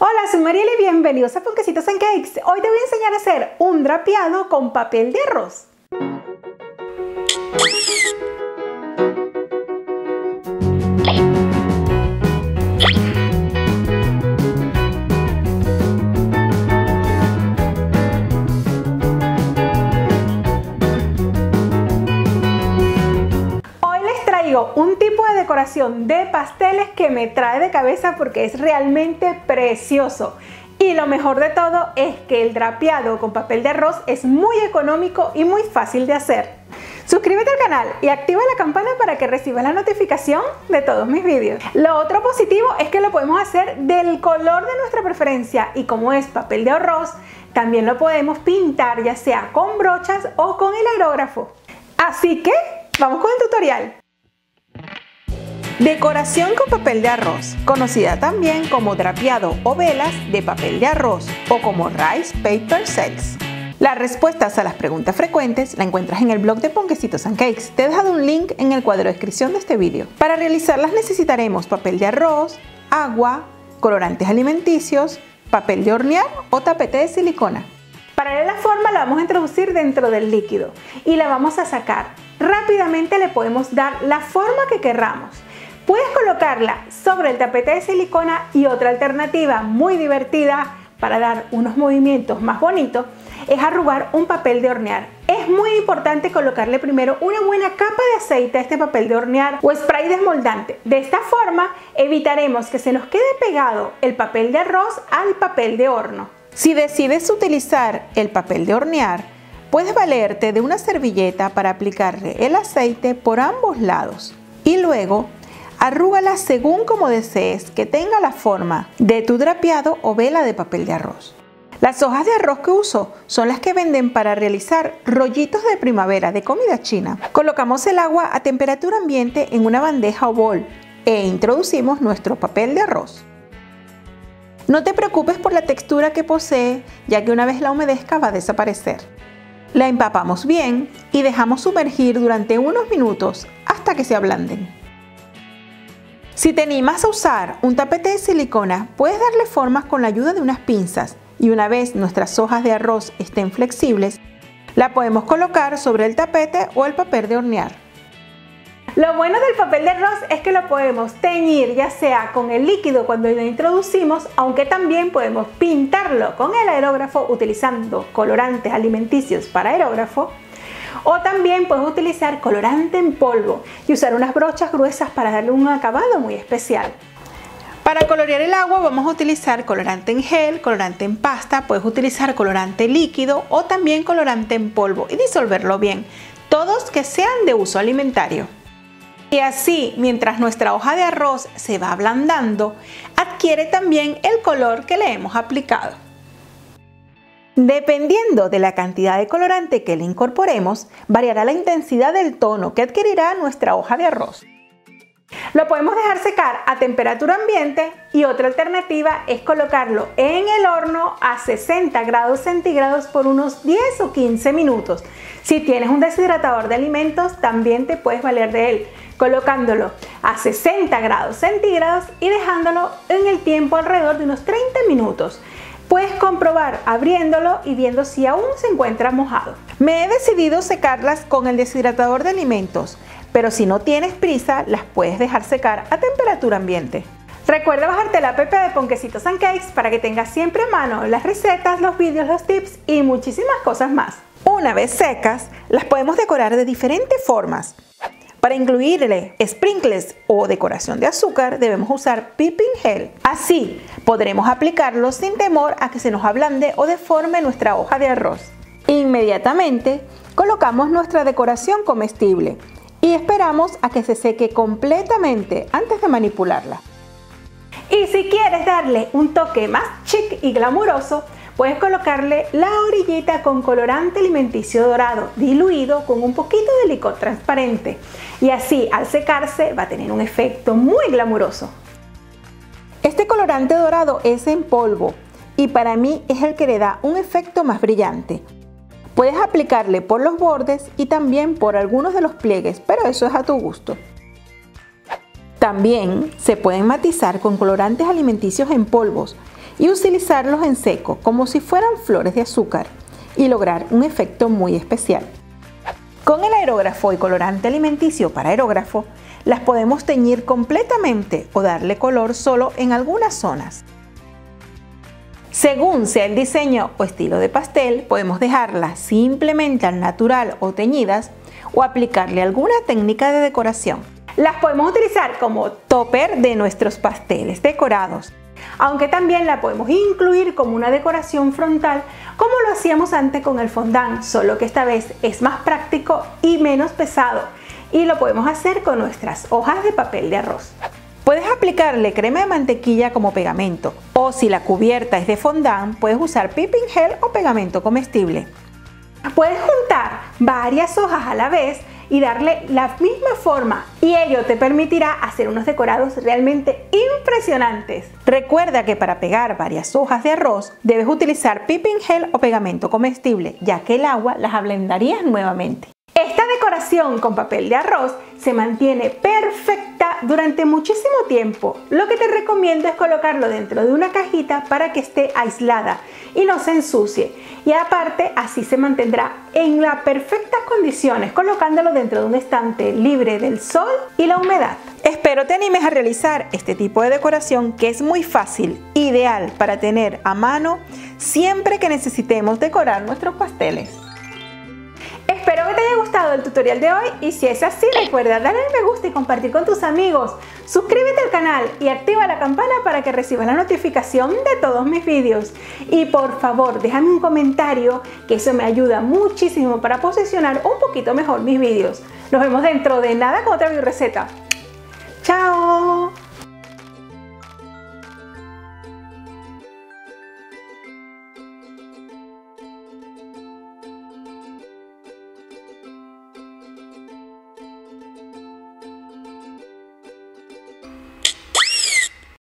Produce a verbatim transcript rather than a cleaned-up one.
Hola, soy Marielly y bienvenidos a Ponquecitos and Cakes. Hoy te voy a enseñar a hacer un drapeado con papel de arroz. Un tipo de decoración de pasteles que me trae de cabeza porque es realmente precioso, y lo mejor de todo es que el drapeado con papel de arroz es muy económico y muy fácil de hacer. Suscríbete al canal y activa la campana para que recibas la notificación de todos mis vídeos. Lo otro positivo es que lo podemos hacer del color de nuestra preferencia, y como es papel de arroz también lo podemos pintar, ya sea con brochas o con el aerógrafo. Así que vamos con el tutorial. Decoración con papel de arroz, conocida también como drapeado o velas de papel de arroz o como Rice Paper Sails. Las respuestas a las preguntas frecuentes la encuentras en el blog de Ponquecitos and Cakes. Te he dejado un link en el cuadro de descripción de este vídeo. Para realizarlas necesitaremos papel de arroz, agua, colorantes alimenticios, papel de hornear o tapete de silicona. Para darle la forma la vamos a introducir dentro del líquido y la vamos a sacar. Rápidamente le podemos dar la forma que querramos. Puedes colocarla sobre el tapete de silicona, y otra alternativa muy divertida para dar unos movimientos más bonitos es arrugar un papel de hornear. Es muy importante colocarle primero una buena capa de aceite a este papel de hornear o spray desmoldante. De esta forma evitaremos que se nos quede pegado el papel de arroz al papel de horno. Si decides utilizar el papel de hornear, puedes valerte de una servilleta para aplicarle el aceite por ambos lados y luego arrúgala según como desees que tenga la forma de tu drapeado o vela de papel de arroz. Las hojas de arroz que uso son las que venden para realizar rollitos de primavera de comida china. Colocamos el agua a temperatura ambiente en una bandeja o bol e introducimos nuestro papel de arroz. No te preocupes por la textura que posee, ya que una vez la humedezca va a desaparecer. La empapamos bien y dejamos sumergir durante unos minutos hasta que se ablanden. Si te animas a usar un tapete de silicona, puedes darle formas con la ayuda de unas pinzas, y una vez nuestras hojas de arroz estén flexibles, la podemos colocar sobre el tapete o el papel de hornear. Lo bueno del papel de arroz es que lo podemos teñir, ya sea con el líquido cuando lo introducimos, aunque también podemos pintarlo con el aerógrafo utilizando colorantes alimenticios para aerógrafo, o también puedes utilizar colorante en polvo y usar unas brochas gruesas para darle un acabado muy especial. Para colorear el agua vamos a utilizar colorante en gel, colorante en pasta, puedes utilizar colorante líquido o también colorante en polvo y disolverlo bien, todos que sean de uso alimentario. Y así, mientras nuestra hoja de arroz se va ablandando, adquiere también el color que le hemos aplicado. Dependiendo de la cantidad de colorante que le incorporemos, variará la intensidad del tono que adquirirá nuestra hoja de arroz. Lo podemos dejar secar a temperatura ambiente, y otra alternativa es colocarlo en el horno a sesenta grados centígrados por unos diez o quince minutos. Si tienes un deshidratador de alimentos, también te puedes valer de él, colocándolo a sesenta grados centígrados y dejándolo en el tiempo alrededor de unos treinta minutos. Puedes comprobar abriéndolo y viendo si aún se encuentra mojado. Me he decidido secarlas con el deshidratador de alimentos, pero si no tienes prisa las puedes dejar secar a temperatura ambiente. Recuerda bajarte la app de Ponquecitos and Cakes para que tengas siempre a mano las recetas, los vídeos, los tips y muchísimas cosas más. Una vez secas, las podemos decorar de diferentes formas. Para incluirle sprinkles o decoración de azúcar debemos usar piping gel. Así podremos aplicarlo sin temor a que se nos ablande o deforme nuestra hoja de arroz. Inmediatamente colocamos nuestra decoración comestible y esperamos a que se seque completamente antes de manipularla. Y si quieres darle un toque más chic y glamuroso, puedes colocarle la orillita con colorante alimenticio dorado diluido con un poquito de licor transparente, y así al secarse va a tener un efecto muy glamuroso. Este colorante dorado es en polvo y para mí es el que le da un efecto más brillante. Puedes aplicarle por los bordes y también por algunos de los pliegues, pero eso es a tu gusto. También se pueden matizar con colorantes alimenticios en polvos y utilizarlos en seco como si fueran flores de azúcar y lograr un efecto muy especial. Con el aerógrafo y colorante alimenticio para aerógrafo, las podemos teñir completamente o darle color solo en algunas zonas. Según sea el diseño o estilo de pastel, podemos dejarlas simplemente al natural o teñidas o aplicarle alguna técnica de decoración. Las podemos utilizar como topper de nuestros pasteles decorados, aunque también la podemos incluir como una decoración frontal, como lo hacíamos antes con el fondant, solo que esta vez es más práctico y menos pesado, y lo podemos hacer con nuestras hojas de papel de arroz. Puedes aplicarle crema de mantequilla como pegamento, o si la cubierta es de fondant, puedes usar piping gel o pegamento comestible. Puedes juntar varias hojas a la vez y darle la misma forma, y ello te permitirá hacer unos decorados realmente impresionantes. Recuerda que para pegar varias hojas de arroz debes utilizar piping gel o pegamento comestible, ya que el agua las ablendarías nuevamente. Esta decoración con papel de arroz se mantiene perfecta durante muchísimo tiempo. Lo que te recomiendo es colocarlo dentro de una cajita para que esté aislada y no se ensucie. Y aparte, así se mantendrá en las perfectas condiciones, colocándolo dentro de un estante libre del sol y la humedad. Espero te animes a realizar este tipo de decoración que es muy fácil, ideal para tener a mano siempre que necesitemos decorar nuestros pasteles. Espero que te haya gustado el tutorial de hoy y si es así, recuerda darle al me gusta y compartir con tus amigos. Suscríbete al canal y activa la campana para que recibas la notificación de todos mis vídeos. Y por favor, déjame un comentario, que eso me ayuda muchísimo para posicionar un poquito mejor mis vídeos. Nos vemos dentro de nada con otra videoreceta.